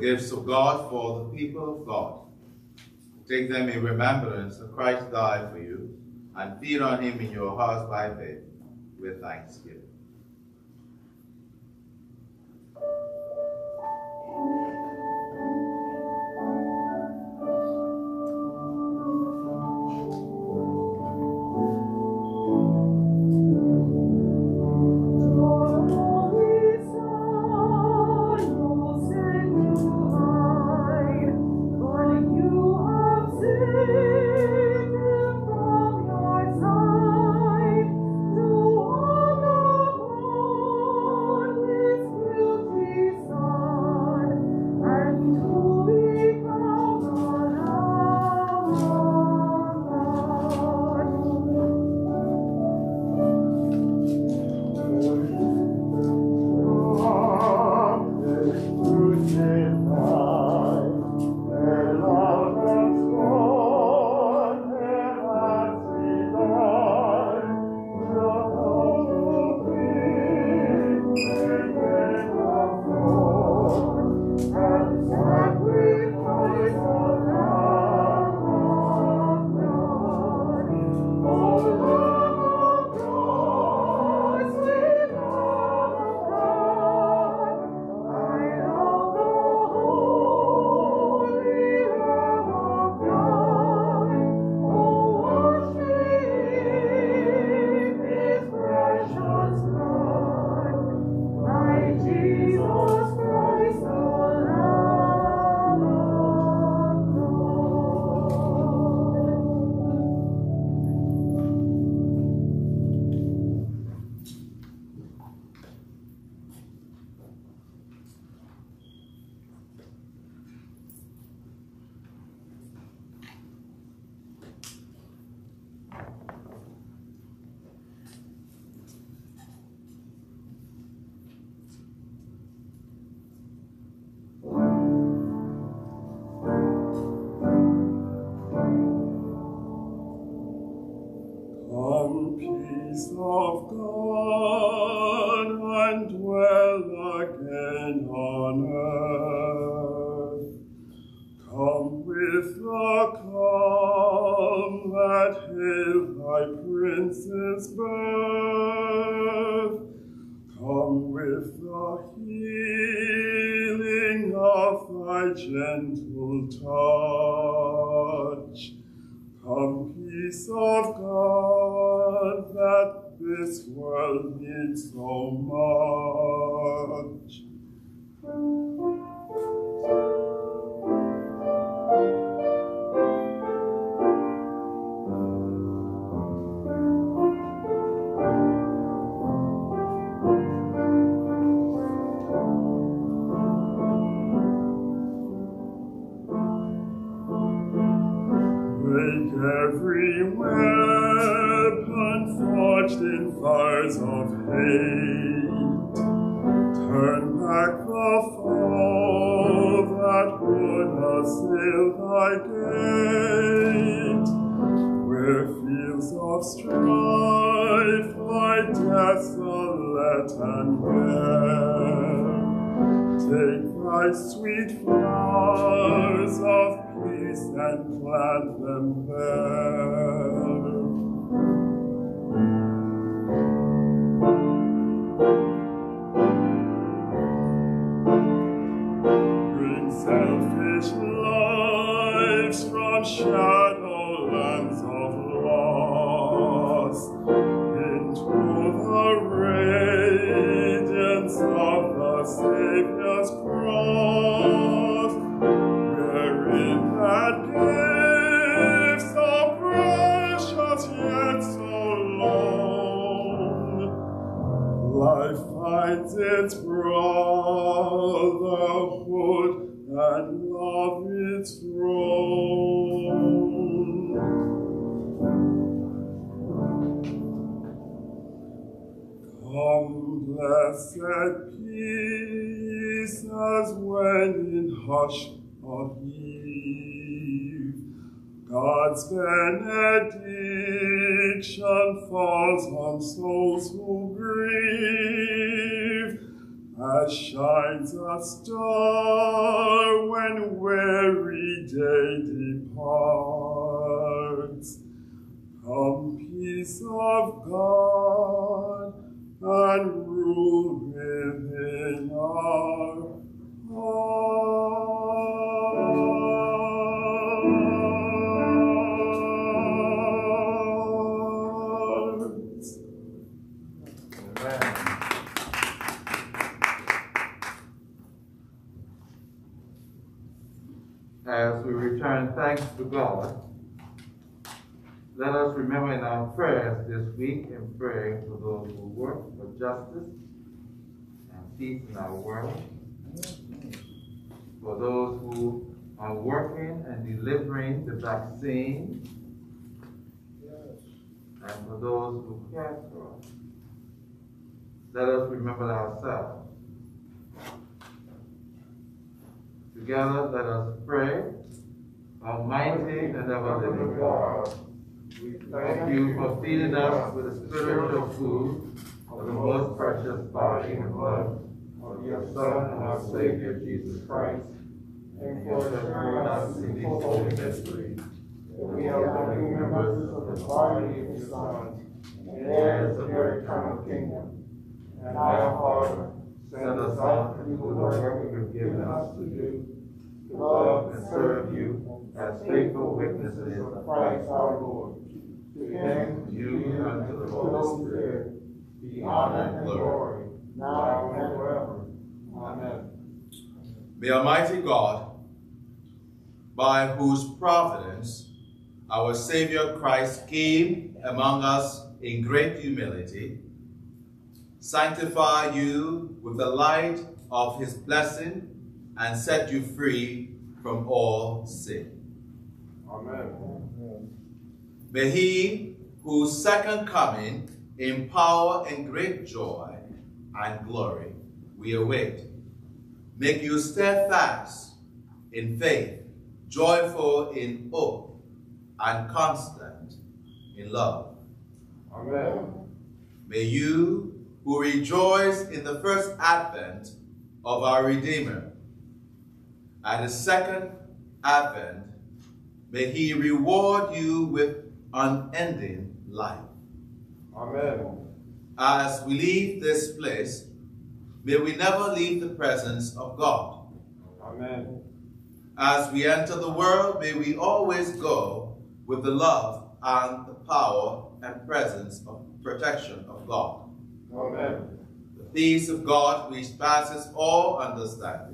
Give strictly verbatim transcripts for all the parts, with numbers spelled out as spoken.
the gifts of God for the people of God. Take them in remembrance that Christ died for you, and feed on him in your hearts by faith with thanksgiving. As shines a star when weary day departs, come peace of God and rule within our hearts. Amen. As we return thanks to God, let us remember in our prayers this week and pray for those who work for justice and peace in our world, for those who are working and delivering the vaccine, and for those who care for us. Let us remember ourselves. Together, let us pray. Almighty and ever-living God, we thank you for feeding us with the spiritual food of the most precious body and blood of your Son and our Savior, Jesus Christ, and for delivering us in these holy mysteries, that we are the new members of the body of your Son, and heirs of your eternal kingdom. And our Father, send us out to do the work you have given us to do, to love and serve you as faithful witnesses of Christ our Lord. To him, you, and to the Holy Spirit, be honor and glory, now and forever. Amen. May Almighty God, by whose providence our Savior Christ came among us in great humility, sanctify you with the light of his blessing and set you free from all sin. Amen. Amen. May he, whose second coming in power and great joy and glory we await, make you steadfast in faith, joyful in hope, and constant in love. Amen. May you, who rejoice in the first advent of our Redeemer, at his second advent, may he reward you with unending life. Amen. As we leave this place, may we never leave the presence of God. Amen. As we enter the world, may we always go with the love and the power and presence of protection of God. Amen. The peace of God which passes all understanding.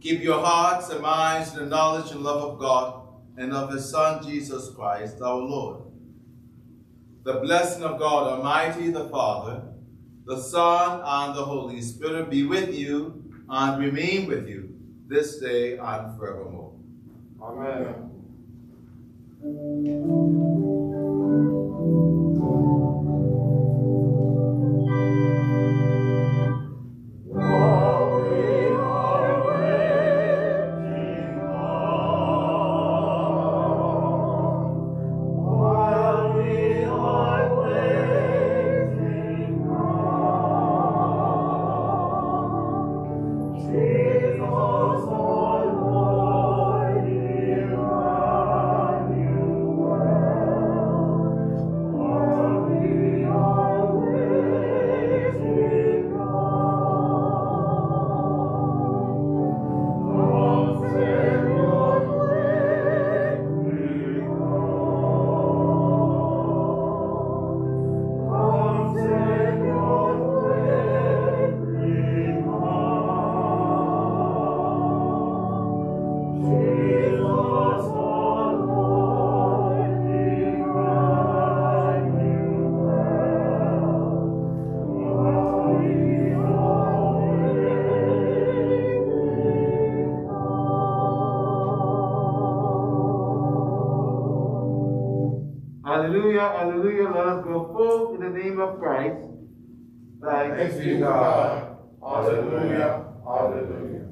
Keep your hearts and minds in the knowledge and love of God and of his Son, Jesus Christ, our Lord. The blessing of God Almighty, the Father, the Son, and the Holy Spirit be with you and remain with you this day and forevermore. Amen. Thanks be to God. Hallelujah. Hallelujah.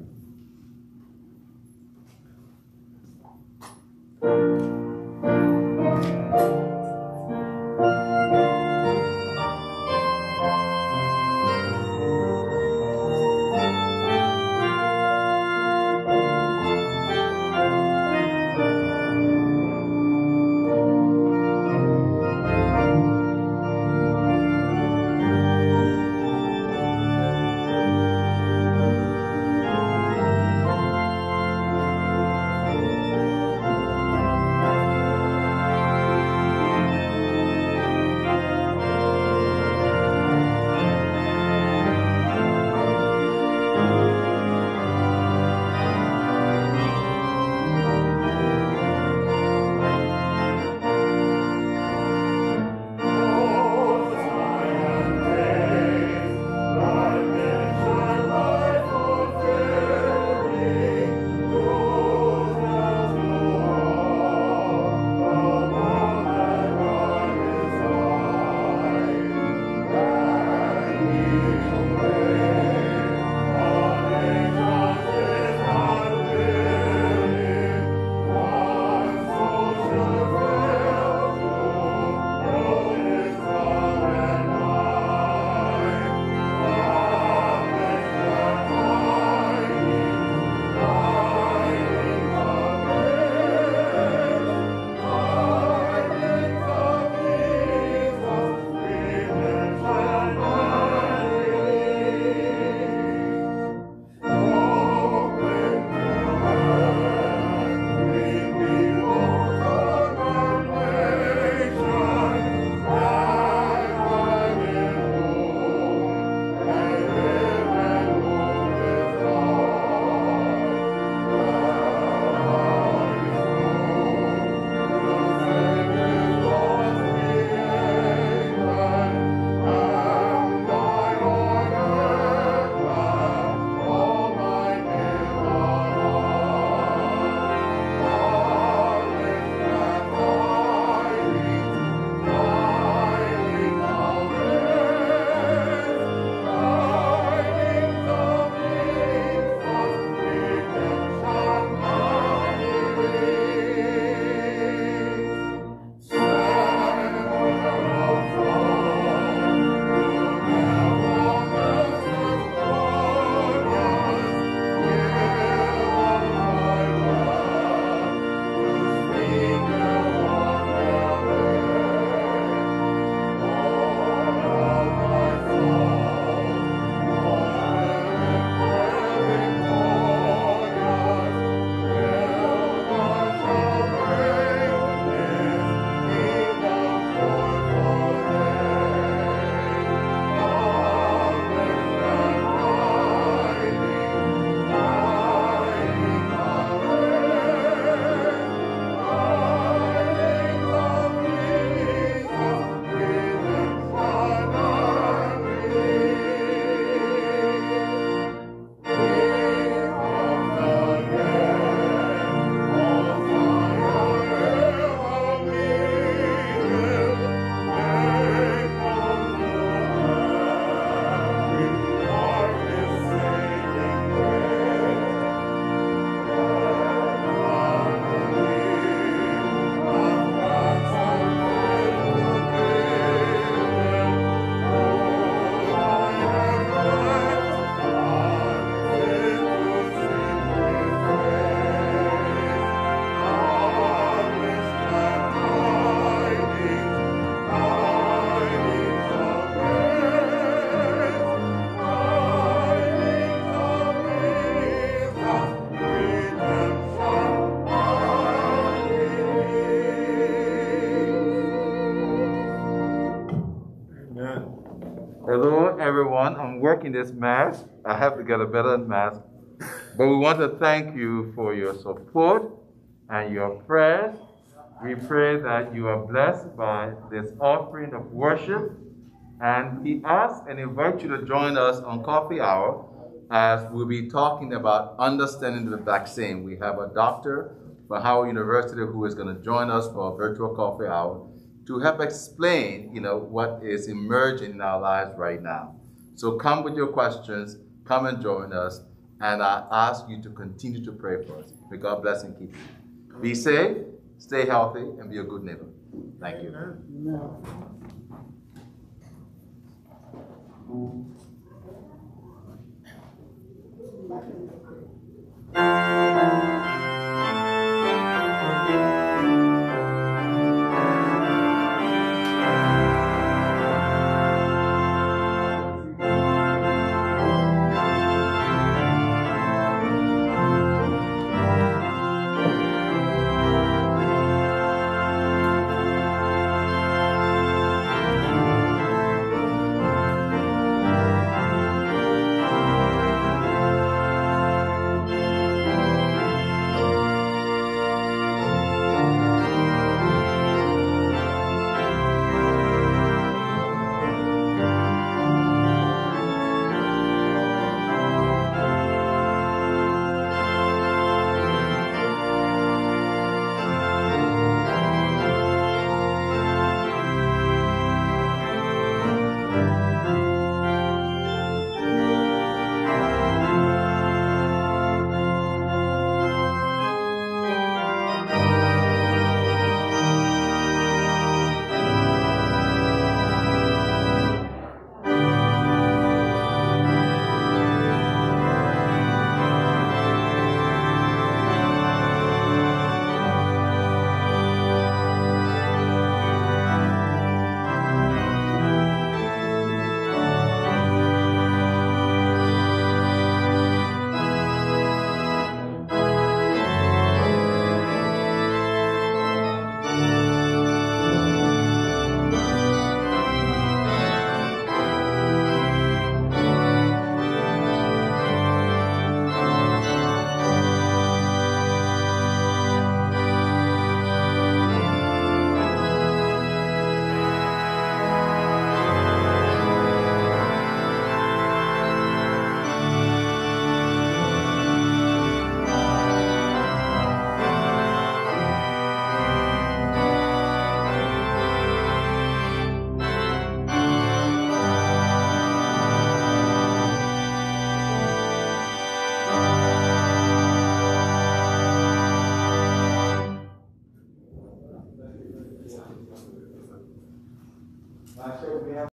I'm working this mask. I have to get a better mask. But we want to thank you for your support and your prayers. We pray that you are blessed by this offering of worship. And we ask and invite you to join us on Coffee Hour as we'll be talking about understanding the vaccine. We have a doctor from Howard University who is going to join us for a virtual coffee hour to help explain, you know, what is emerging in our lives right now. So come with your questions, come and join us, and I ask you to continue to pray for us. May God bless and keep you. Be safe, stay healthy, and be a good neighbor. Thank you. Amen.